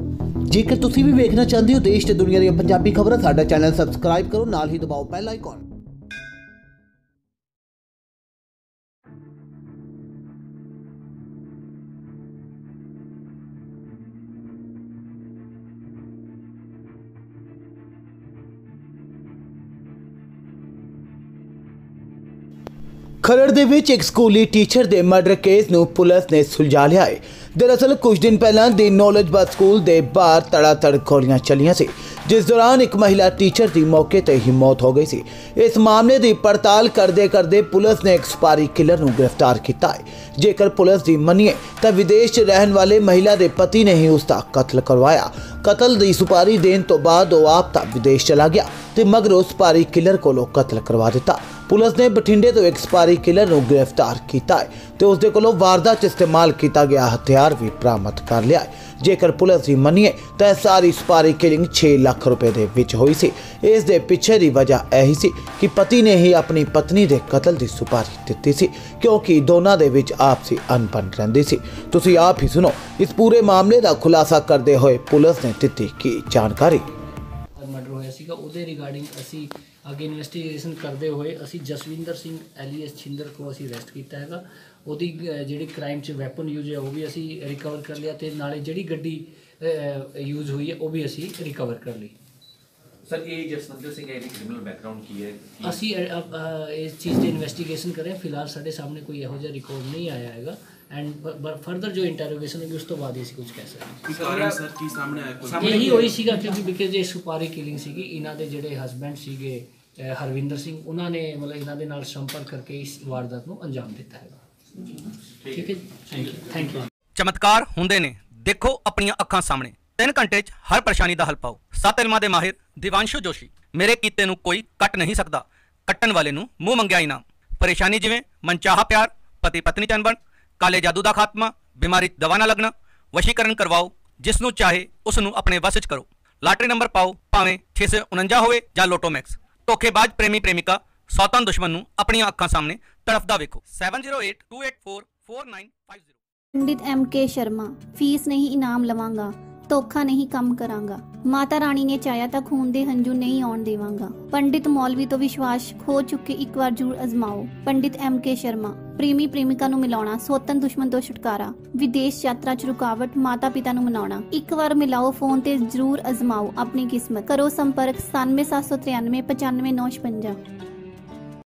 जेकर तुसी भी देखना चाहते हो देश ते दुनिया दी पंजाबी खबरां साडा चैनल सबसक्राइब करो, नाल ही दबाओ बेल आइकॉन। खरड़ दे विच एक स्कूली टीचर के मर्डर केस नूं पुलिस ने सुलझा लिया है। दरअसल कुछ दिन पहला दी नॉलेज बस स्कूल के बाहर तड़ातड़ गोलियां चलिया से, जिस दौरान एक महिला टीचर की मौके पर ही मौत हो गई सी। इस मामले की पड़ताल करते करते पुलिस ने एक सुपारी किलर को गिरफ्तार किया है। जेकर पुलिस की मनीए तो विदेश रहने वाले महिला के पति ने ही उसका कत्ल करवाया। कत्ल की सुपारी देने तो बाद वो आप तो विदेश चला गया तो मगरों सुपारी किलर को कत्ल करवा दिता। पुलिस ने बठिंडे तो एक सुपारी किलर को गिरफ्तार किया है तो उसके कोलों वारदात इस्तेमाल किया गया हथियार भी बरामद कर लिया है। जेकर पुलिस की मनीए तो सारी सुपारी किलिंग 6 लाख रुपए के विच हुई सी। इस दे पिछे की वजह यही सी कि पति ने ही अपनी पत्नी के कतल की सुपारी दिती सी, क्योंकि दोनों के विच आपसी अनबन रहिंदी सी। तुसीं आप ही सुनो इस पूरे मामले का खुलासा करते हुए पुलिस ने दिती की जानकारी। मर्डर होया उहदे रिगार्डिंग असी अगे इन्वेस्टिगेशन करते हुए असी जसविंदर सिंह एलियस छिंदर को असी अरेस्ट किया है। उहदी जिहड़ी क्राइम च वैपन यूज है वह भी असी रिकवर कर लिया ते नाले जिहड़ी गड्डी यूज हुई है वह भी असी रिकवर कर ली। सर ये Jaswinder Singh alias criminal background की है असी इस चीज़ की इन्वेस्टिगेशन कर रहे हैं। फिलहाल साढ़े सामने कोई यहो जिहा रिकॉर्ड नहीं आया है एंड फर्दर जो इंटरोगेशन होगी उस तो बाद ऐसी कुछ कह सकते। यही वही सीगा क्योंकि बिकॉज ये सुपारी किलिंग सी इन्हों के जोड़े हसबैंड से हरविंदर सिंह उन्होंने मतलब इन्होंने नाल संपर्क करके इस वारदात को अंजाम दिता है। ठीक है, थैंक यू। चमत्कार होंदे ने, देखो अपनी अखां सामने। 3 घंटे च हर परेशानी का हल पाओ। 7 इलमां दे माहिर दिवांशु जोशी। मेरे कीते नू कोई कट नहीं सकता, कट्टन वाले नू मुंह मंगिया इनाम। परेशानी जिवें मनचाहा प्यार, पति पत्नी चनबन, काले जादू का खात्मा, बीमारी दवा ना लगना, वशीकरण करवाओ। जिसनू चाहे उसनू अपने वस च करो। लाटरी नंबर पाओ भावें 649 होवे जां लोटोमैक्स। धोखेबाज प्रेमी प्रेमिका सौतन दुश्मन नू अपनी अखां सामने तड़फदा वेखो। 7082844950। पंडित MK शर्मा। फीस नहीं इनाम लवांगा, धोखा नहीं कम करांगा। माता रानी ने चाया तां खून दे हंझू नहीं आउण देवांगा। पंडित मौलवी तो विश्वास खो चुके एक बार जरूर अजमाओ। पंडित MK शर्मा। प्रेमी प्रेमिका नू मिलाउणा, सौतन दुश्मन तो छुटकारा, विदेश यात्रा च रुकावट, माता पिता नू मनाउणा। एक बार मिलाओ, फोन ते जरूर अजमाओ अपनी किस्मत। करो संपर्क 9773 95 956।